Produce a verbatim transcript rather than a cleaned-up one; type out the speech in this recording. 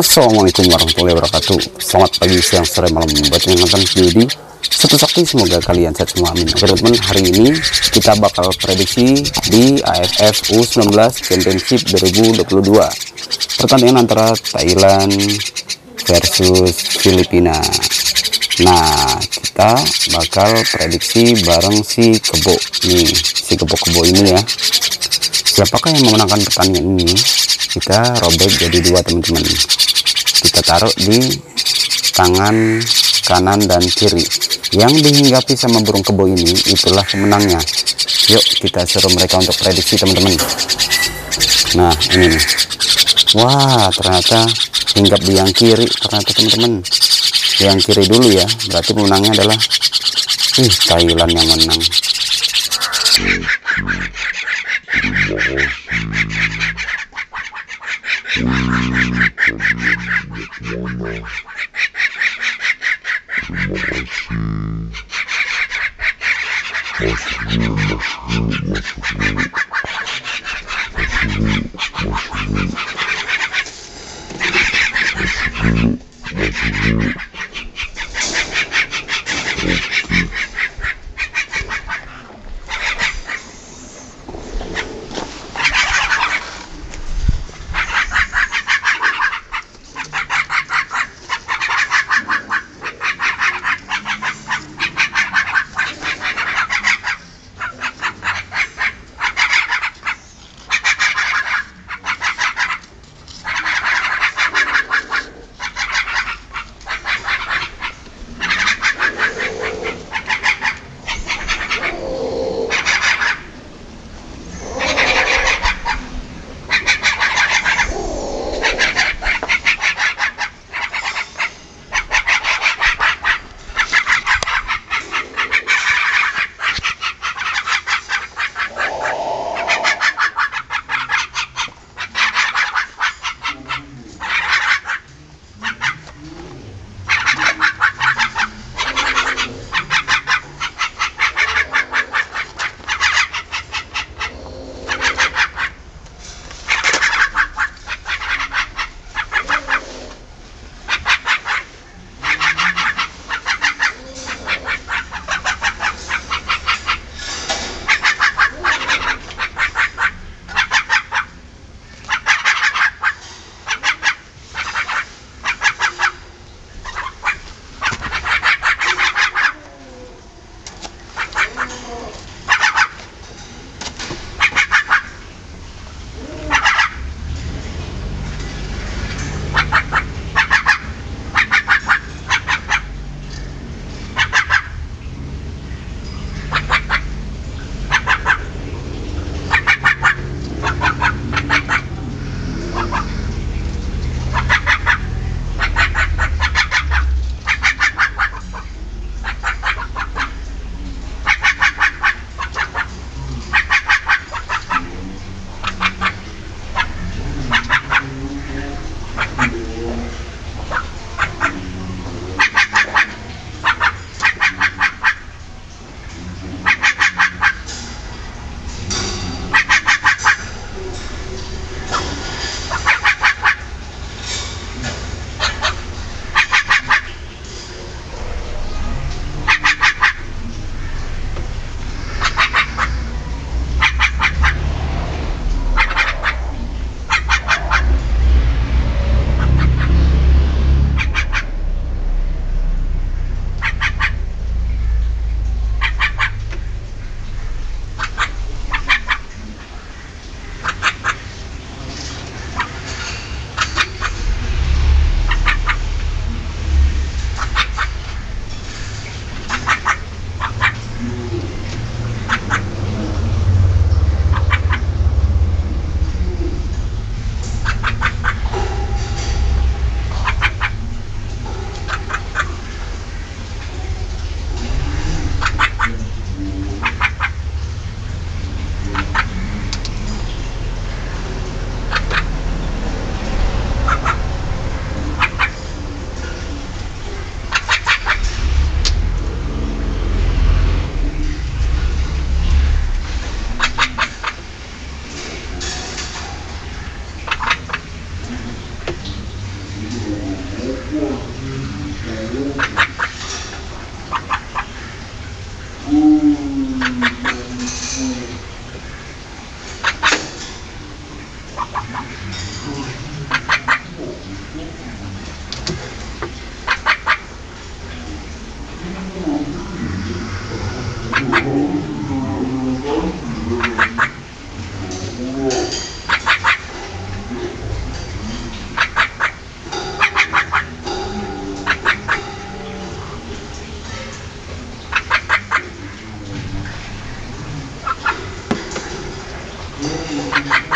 Assalamualaikum warahmatullahi wabarakatuh. Selamat pagi, siang, sore, malam buat yang nonton video Satu Sakti. Semoga kalian sehat semua, amin. Oke teman-teman, hari ini kita bakal prediksi di A F F U nineteen Championship dua ribu dua puluh dua, pertandingan antara Thailand versus Filipina. Nah, kita bakal prediksi bareng si Kebo nih, si Kebo-Kebo ini ya. Siapakah yang memenangkan pertandingan ini? Kita robek jadi dua teman-teman, kita taruh di tangan kanan dan kiri. Yang dihinggapi sama burung kebo ini itulah pemenangnya. Yuk kita suruh mereka untuk prediksi teman-teman. Nah ini nih. Wah, ternyata hinggap di yang kiri, ternyata teman-teman yang kiri dulu ya, berarti pemenangnya adalah ih, Thailand yang menang. Thank you.